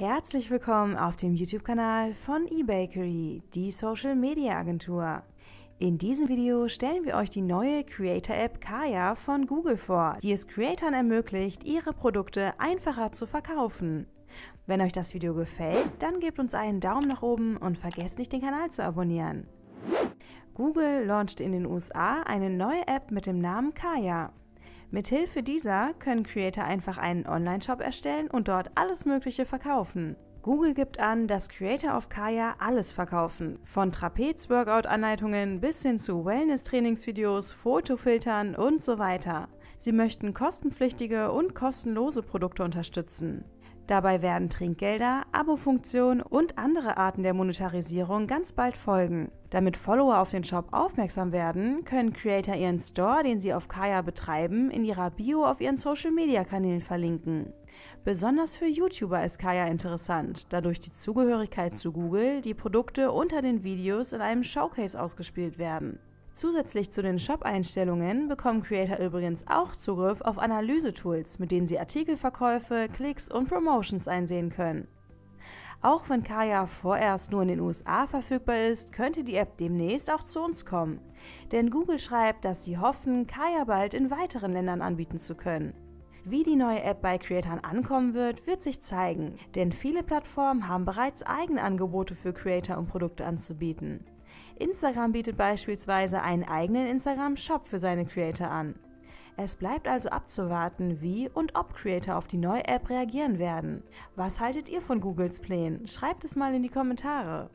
Herzlich willkommen auf dem YouTube-Kanal von eBakery, die Social-Media-Agentur. In diesem Video stellen wir euch die neue Creator-App Qaya von Google vor, die es Creatoren ermöglicht, ihre Produkte einfacher zu verkaufen. Wenn euch das Video gefällt, dann gebt uns einen Daumen nach oben und vergesst nicht, den Kanal zu abonnieren. Google launchte in den USA eine neue App mit dem Namen Qaya. Mithilfe dieser können Creator einfach einen Online-Shop erstellen und dort alles Mögliche verkaufen. Google gibt an, dass Creator auf Qaya alles verkaufen. Von Trapez-Workout-Anleitungen bis hin zu Wellness-Trainingsvideos, Fotofiltern und so weiter. Sie möchten kostenpflichtige und kostenlose Produkte unterstützen. Dabei werden Trinkgelder, Abo-Funktionen und andere Arten der Monetarisierung ganz bald folgen. Damit Follower auf den Shop aufmerksam werden, können Creator ihren Store, den sie auf Qaya betreiben, in ihrer Bio auf ihren Social-Media-Kanälen verlinken. Besonders für YouTuber ist Qaya interessant, da durch die Zugehörigkeit zu Google die Produkte unter den Videos in einem Showcase ausgespielt werden. Zusätzlich zu den Shop-Einstellungen bekommen Creator übrigens auch Zugriff auf Analyse-Tools, mit denen sie Artikelverkäufe, Klicks und Promotions einsehen können. Auch wenn Qaya vorerst nur in den USA verfügbar ist, könnte die App demnächst auch zu uns kommen. Denn Google schreibt, dass sie hoffen, Qaya bald in weiteren Ländern anbieten zu können. Wie die neue App bei Creatoren ankommen wird, wird sich zeigen, denn viele Plattformen haben bereits eigene Angebote für Creator, um Produkte anzubieten. Instagram bietet beispielsweise einen eigenen Instagram-Shop für seine Creator an. Es bleibt also abzuwarten, wie und ob Creator auf die neue App reagieren werden. Was haltet ihr von Googles Plänen? Schreibt es mal in die Kommentare.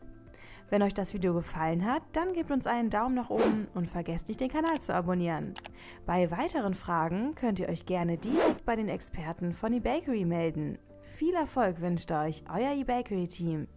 Wenn euch das Video gefallen hat, dann gebt uns einen Daumen nach oben und vergesst nicht, den Kanal zu abonnieren. Bei weiteren Fragen könnt ihr euch gerne direkt bei den Experten von eBakery melden. Viel Erfolg wünscht euch euer eBakery-Team.